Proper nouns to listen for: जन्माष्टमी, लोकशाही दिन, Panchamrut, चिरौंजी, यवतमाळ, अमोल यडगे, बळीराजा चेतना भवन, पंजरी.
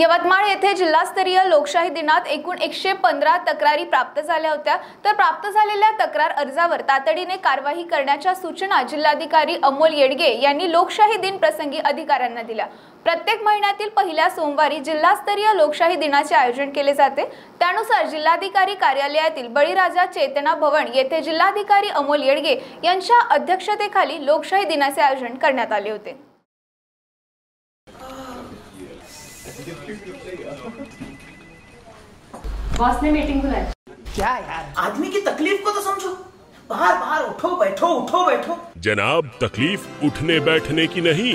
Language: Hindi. यवतमाळ येथे जिल्हास्तरीय लोकशाही दिनात एकूण 115 तक्रारी प्राप्त झाल्या होत्या। तर प्राप्त झालेल्या तक्रार अर्जावर तातडीने कारवाई करण्याच्या सूचना जिल्हाधिकारी अमोल यडगे यांनी लोकशाही दिन प्रसंगी अधिकाऱ्यांना दिल्या। प्रत्येक महिन्यातील पहिल्या सोमवारी जिल्हास्तरीय लोकशाही दिनाचे आयोजन केले जाते। त्यानुसार जिल्हाधिकारी कार्यालयातील बळीराजा चेतना भवन येथे जिल्हाधिकारी अमोल यडगे यांच्या अध्यक्षतेखाली लोकशाही दिनाचे आयोजन करण्यात आले होते। बॉस ने मीटिंग बुलाई। क्या यार, आदमी की तकलीफ को तो समझो। बाहर बाहर उठो बैठो। जनाब, तकलीफ उठने बैठने की नहीं,